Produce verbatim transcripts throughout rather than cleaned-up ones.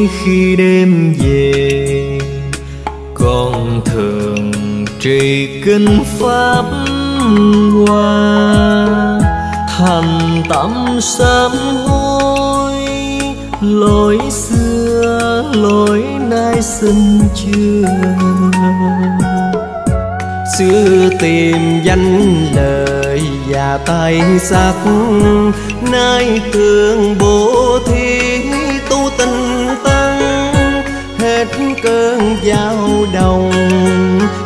tối khi đêm về, con thường trì kinh Pháp Hoa. Thành tâm sám hối lỗi xưa lỗi nay xin chưa, xưa tìm danh lời và tài sắc, nay thương bố thí tu tình tăng. Hết cơn dao động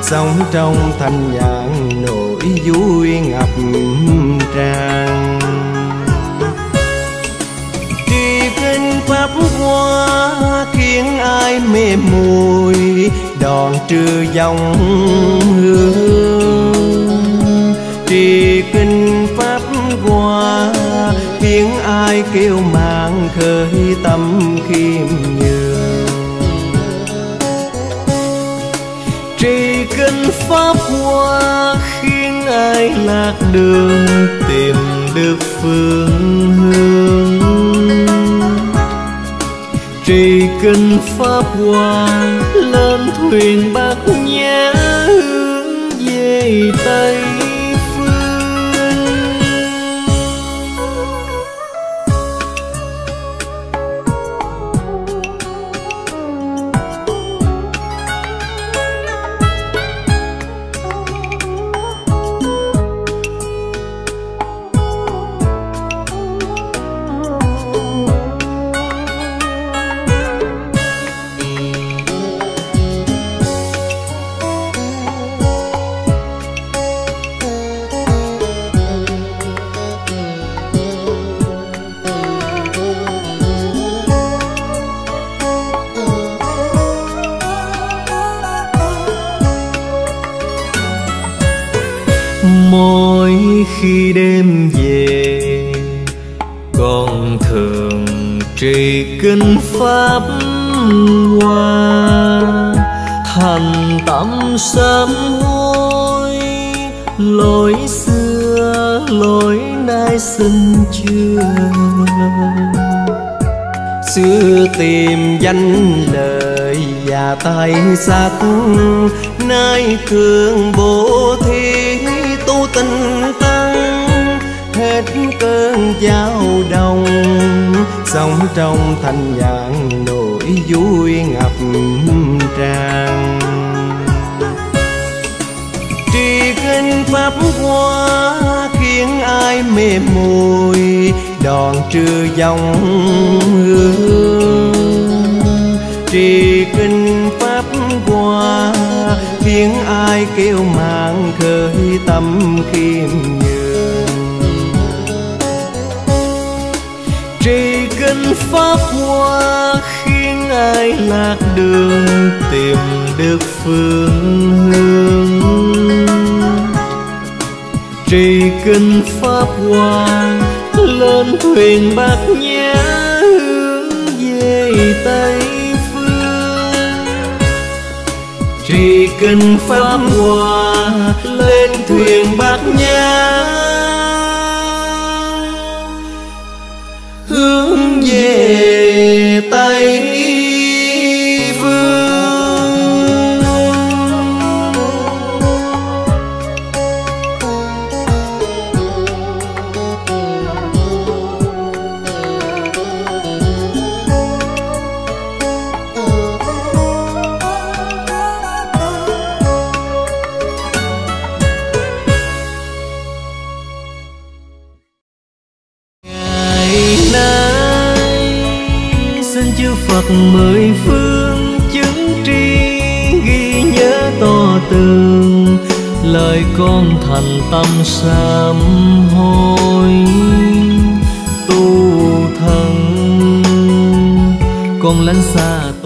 sống trong thanh nhàn, nỗi vui ngập tràn. Trì kinh Pháp Hoa khiến ai mê muội, đòn trừ dòng hương. Trì kinh Pháp Hoa khiến ai kêu mạng, khởi tâm khiêm nhường. Trì kinh Pháp Hoa khiến ai lạc đường, tìm được phương hướng. Trì kinh Pháp Hoa lên thuyền Bát Nhã hướng về Tây phương. Mỗi khi đêm về, con thường trì kinh Pháp Hoa. Thành tâm sám hối lỗi xưa lỗi nay xin chưa, xưa tìm danh lời và tài sắc, nay thương bố thí tu tình tăng. Hết cơn dao động sống trong thanh nhàn, nỗi vui ngập tràn. Trì kinh Pháp Hoa khiến ai mê muội, đòn trừ dòng hương. Trì kinh Pháp Hoa khiến ai kêu mạng, khởi tâm khiêm nhường. Trì kinh Pháp Hoa khiến ai lạc đường, tìm được phương hướng. Trì kinh Pháp Hoa lên thuyền Bát Nhã hướng về Tây phương. Trì kinh Pháp Hoa lên thuyền Bát Nhã hướng về Tây phương. Phật mười phương chứng tri, ghi nhớ to tường lời con, thành tâm sám hối tu thân. Con lánh xa